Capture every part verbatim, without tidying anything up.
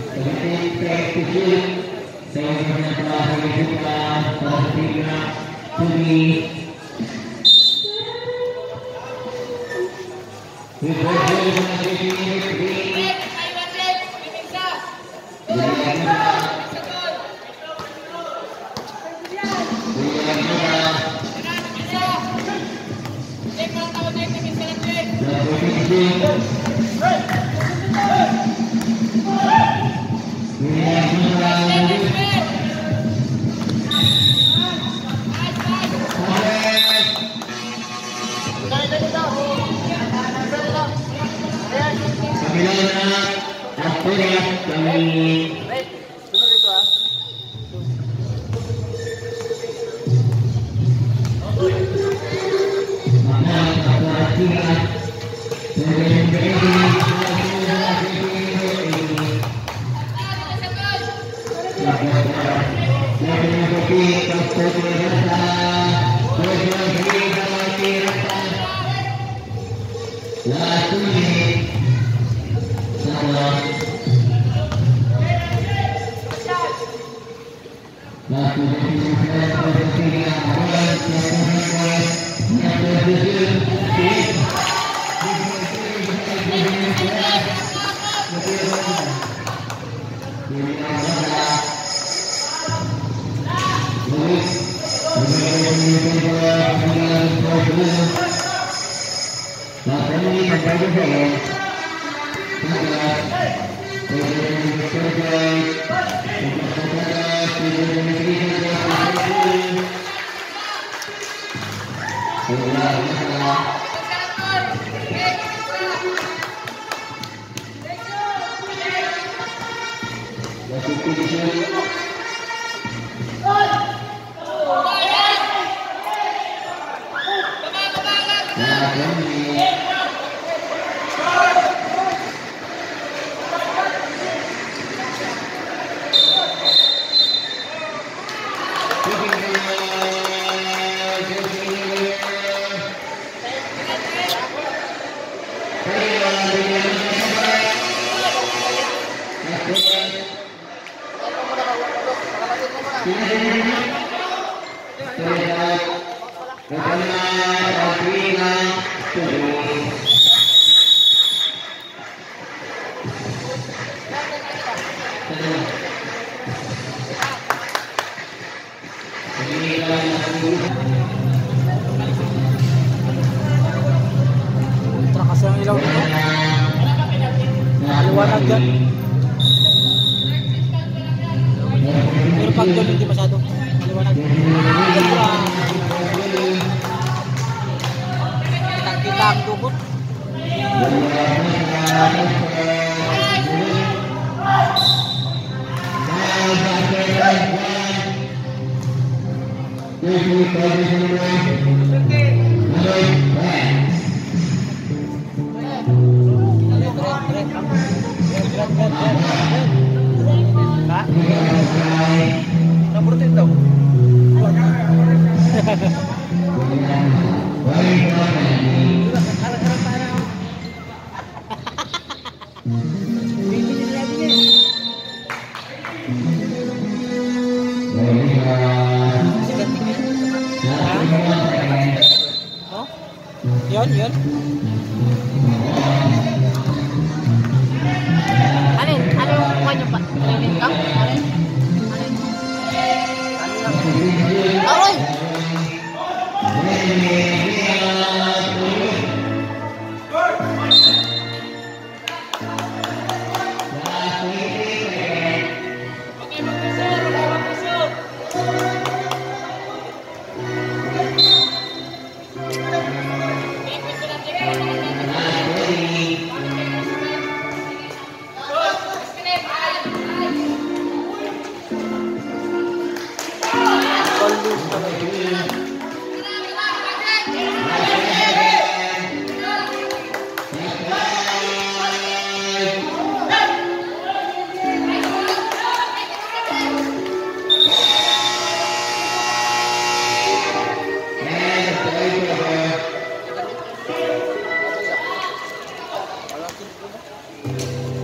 Thank you.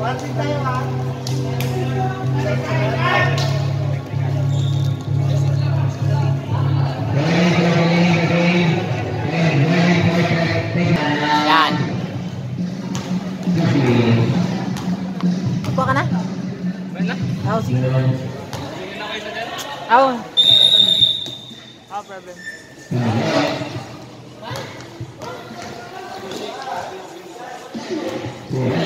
Yan. Upo ka na? Banda? Oo, sige. Oo. Oo, problem. Jangan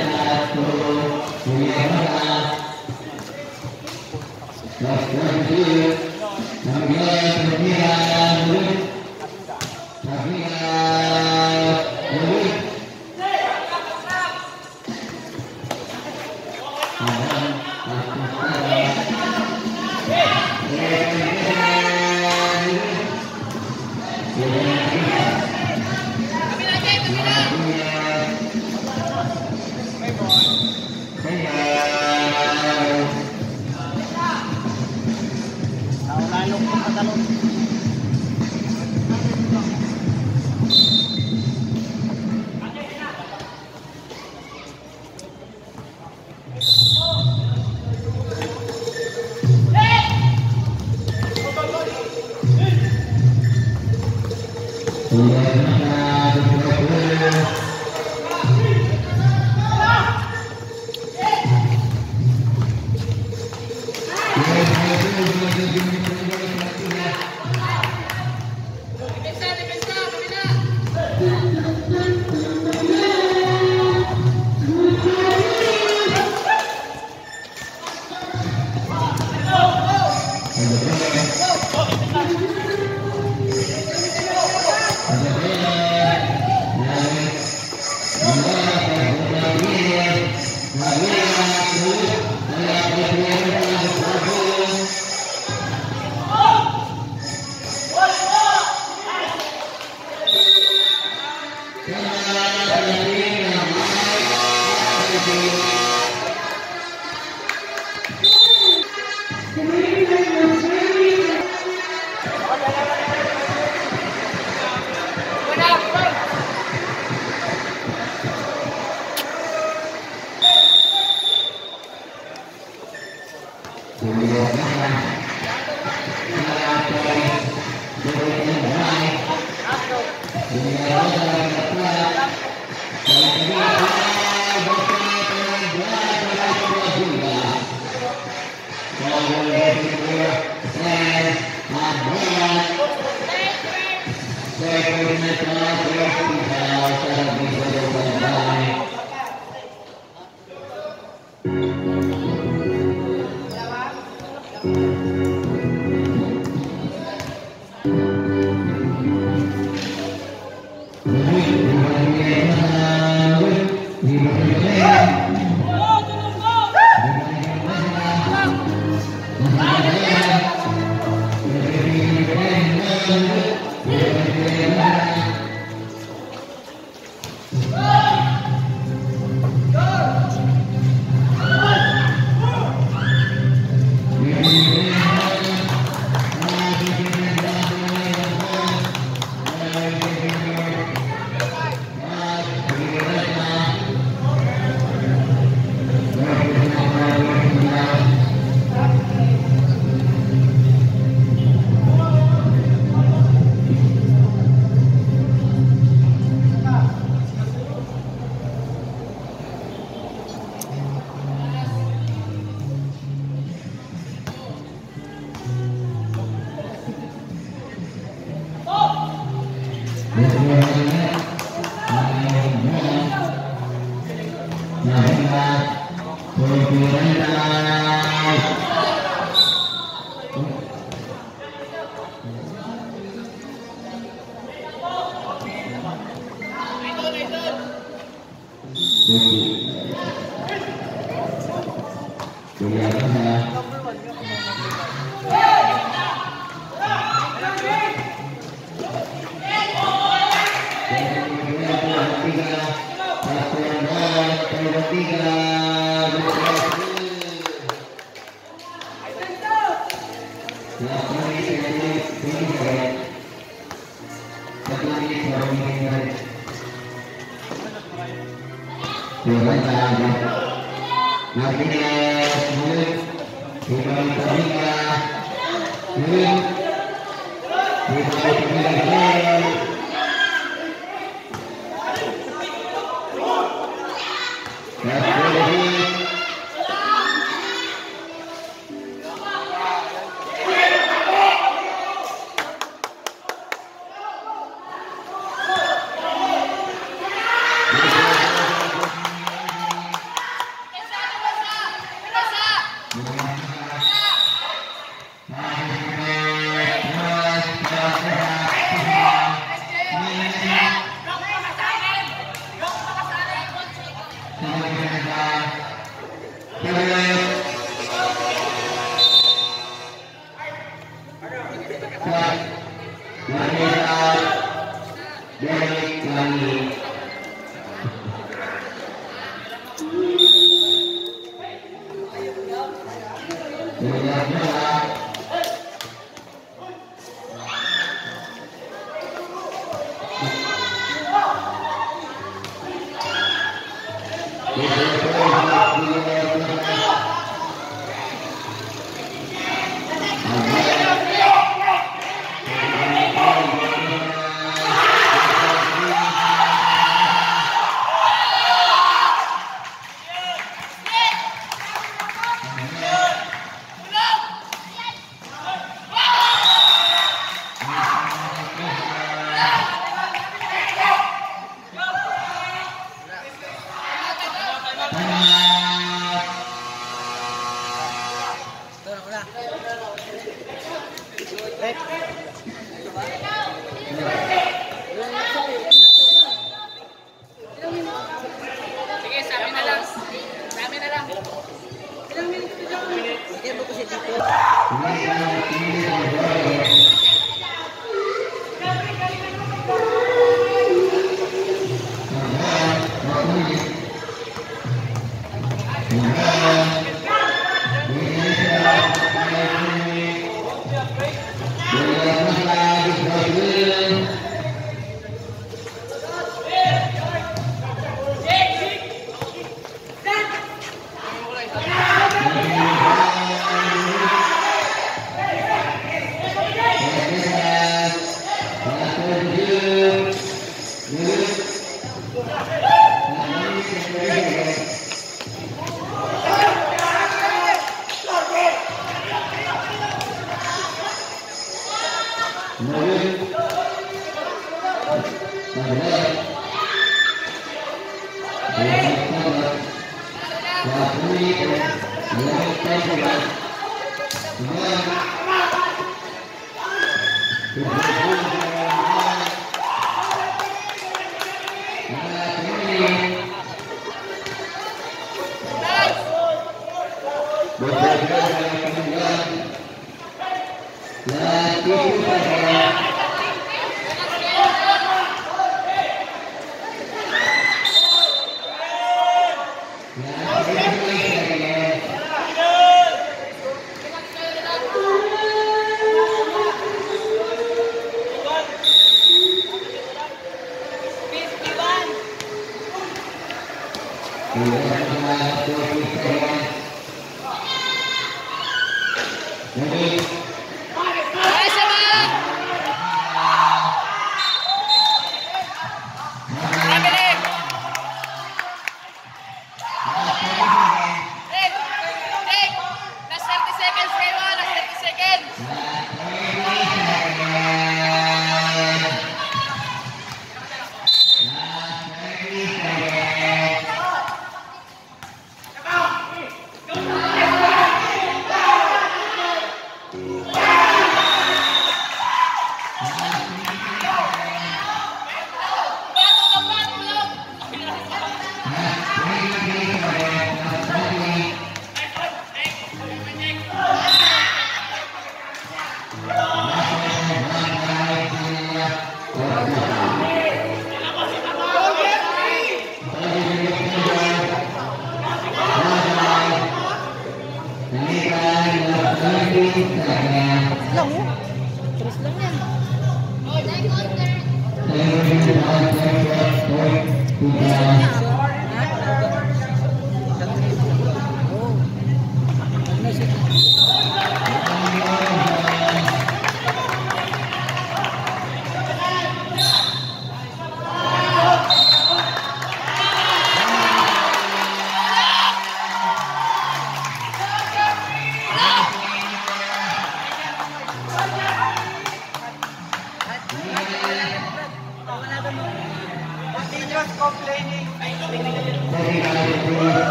lupa like, share, dan subscribe. Terus lang yan.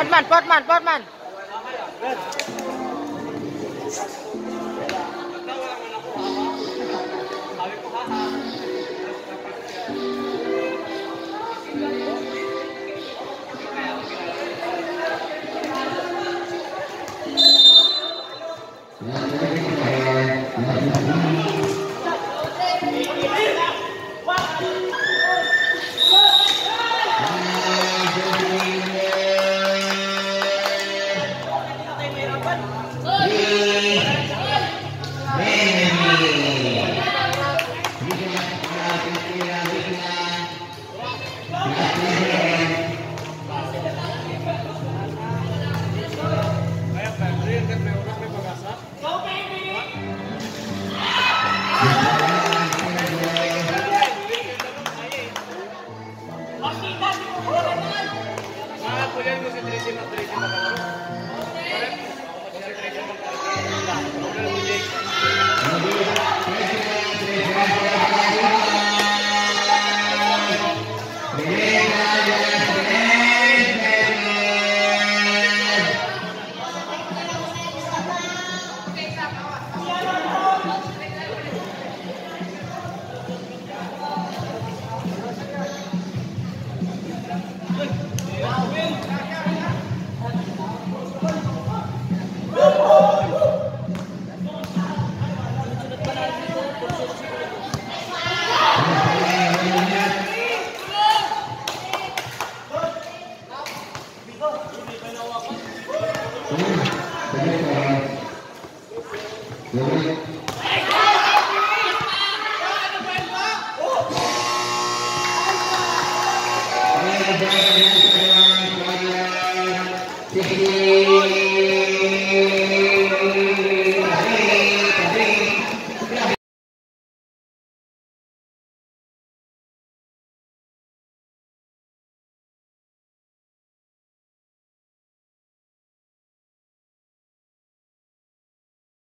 Portman, Portman, Portman.